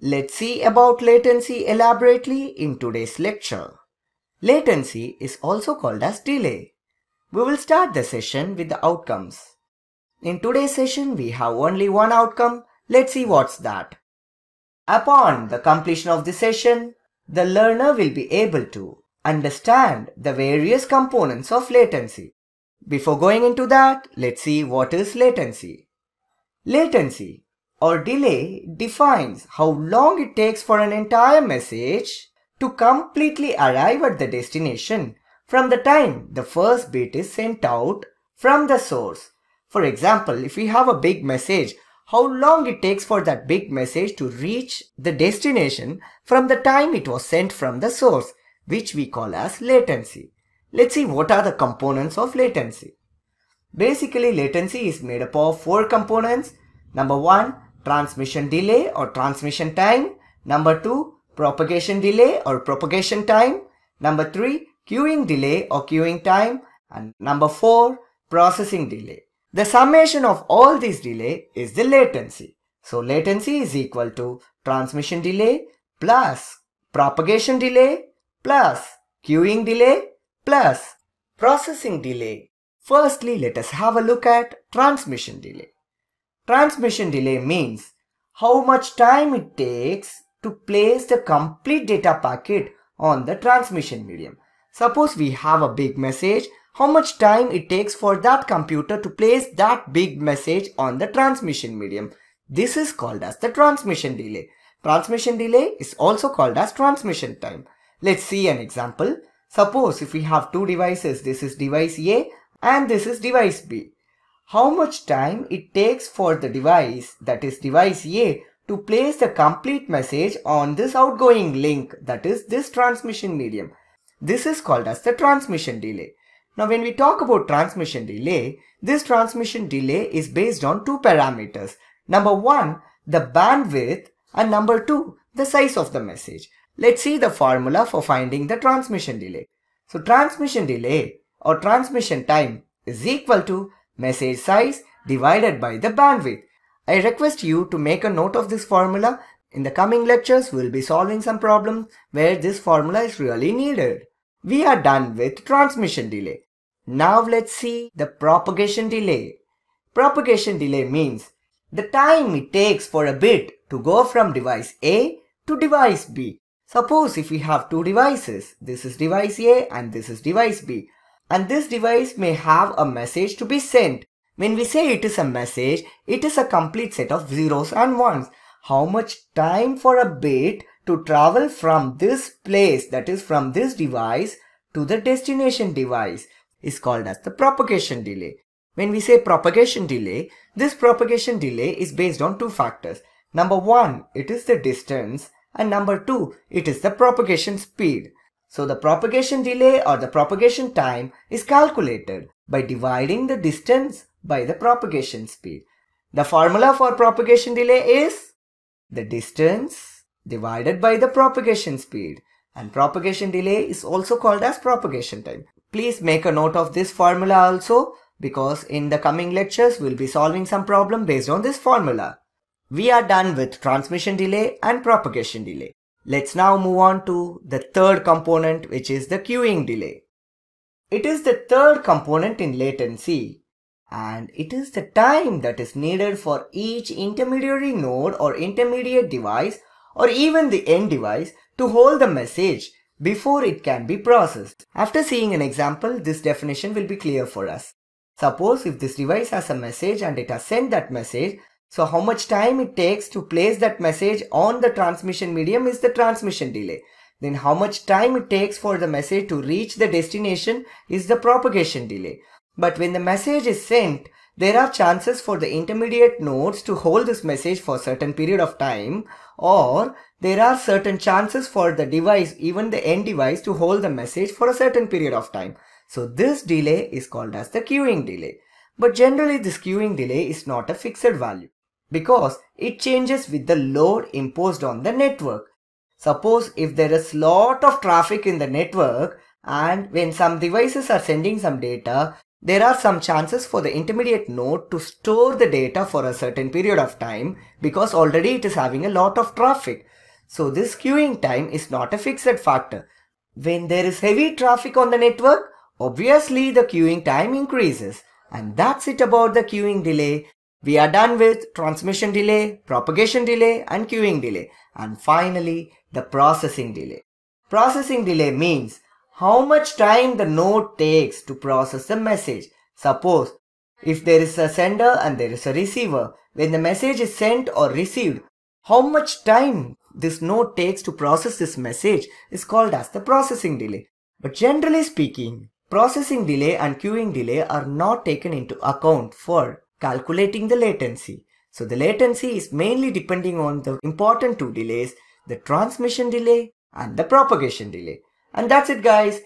Let's see about latency elaborately in today's lecture. Latency is also called as delay. We will start the session with the outcomes. In today's session, we have only one outcome. Let's see what's that. Upon the completion of the session, the learner will be able to understand the various components of latency. Before going into that, let's see what is latency. Latency or delay defines how long it takes for an entire message to completely arrive at the destination from the time the first bit is sent out from the source. For example, if we have a big message, how long it takes for that big message to reach the destination from the time it was sent from the source, which we call as latency. Let's see what are the components of latency. Basically, latency is made up of four components. Number 1, transmission delay or transmission time. Number 2, propagation delay or propagation time. Number 3, queuing delay or queuing time. And number 4, processing delay. The summation of all these delay is the latency. So latency is equal to transmission delay plus propagation delay plus queuing delay plus processing delay. Firstly, let us have a look at transmission delay. Transmission delay means how much time it takes to place the complete data packet on the transmission medium. Suppose we have a big message, how much time it takes for that computer to place that big message on the transmission medium. This is called as the transmission delay. Transmission delay is also called as transmission time. Let's see an example. Suppose if we have two devices, this is device A and this is device B. How much time it takes for the device, that is device A, to place the complete message on this outgoing link, that is this transmission medium. This is called as the transmission delay. Now when we talk about transmission delay, this transmission delay is based on two parameters. Number 1, the bandwidth, and number 2, the size of the message. Let's see the formula for finding the transmission delay. So transmission delay or transmission time is equal to message size divided by the bandwidth. I request you to make a note of this formula. In the coming lectures, we'll be solving some problems where this formula is really needed. We are done with transmission delay. Now let's see the propagation delay. Propagation delay means the time it takes for a bit to go from device A to device B. Suppose if we have two devices, this is device A and this is device B. And this device may have a message to be sent. When we say it is a message, it is a complete set of zeros and ones. How much time for a bit to travel from this place, that is from this device to the destination device, is called as the propagation delay. When we say propagation delay, this propagation delay is based on two factors. Number 1, it is the distance, and number 2, it is the propagation speed. So the propagation delay or the propagation time is calculated by dividing the distance by the propagation speed. The formula for propagation delay is the distance divided by the propagation speed. And propagation delay is also called as propagation time. Please make a note of this formula also, because in the coming lectures we'll be solving some problem based on this formula. We are done with transmission delay and propagation delay. Let's now move on to the third component, which is the queuing delay. It is the third component in latency, and it is the time that is needed for each intermediary node or intermediate device or even the end device to hold the message before it can be processed. After seeing an example, this definition will be clear for us. Suppose if this device has a message and it has sent that message, so how much time it takes to place that message on the transmission medium is the transmission delay. Then how much time it takes for the message to reach the destination is the propagation delay. But when the message is sent, there are chances for the intermediate nodes to hold this message for a certain period of time, or there are certain chances for the device, even the end device, to hold the message for a certain period of time. So this delay is called as the queuing delay. But generally this queuing delay is not a fixed value, because it changes with the load imposed on the network. Suppose if there is lot of traffic in the network, and when some devices are sending some data, There are some chances for the intermediate node to store the data for a certain period of time because already it is having a lot of traffic. So this queuing time is not a fixed factor. When there is heavy traffic on the network, obviously the queuing time increases. And that's it about the queuing delay. We are done with transmission delay, propagation delay and queuing delay. And finally, the processing delay. Processing delay means how much time the node takes to process the message. Suppose, if there is a sender and there is a receiver, when the message is sent or received, how much time this node takes to process this message is called as the processing delay. But generally speaking, processing delay and queuing delay are not taken into account for calculating the latency. So the latency is mainly depending on the important two delays, the transmission delay and the propagation delay. And that's it, guys.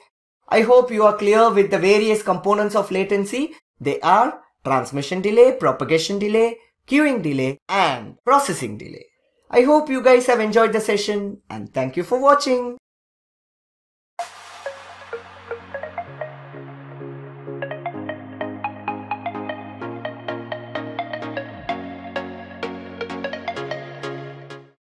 I hope you are clear with the various components of latency. They are transmission delay, propagation delay, queuing delay and processing delay. I hope you guys have enjoyed the session and thank you for watching.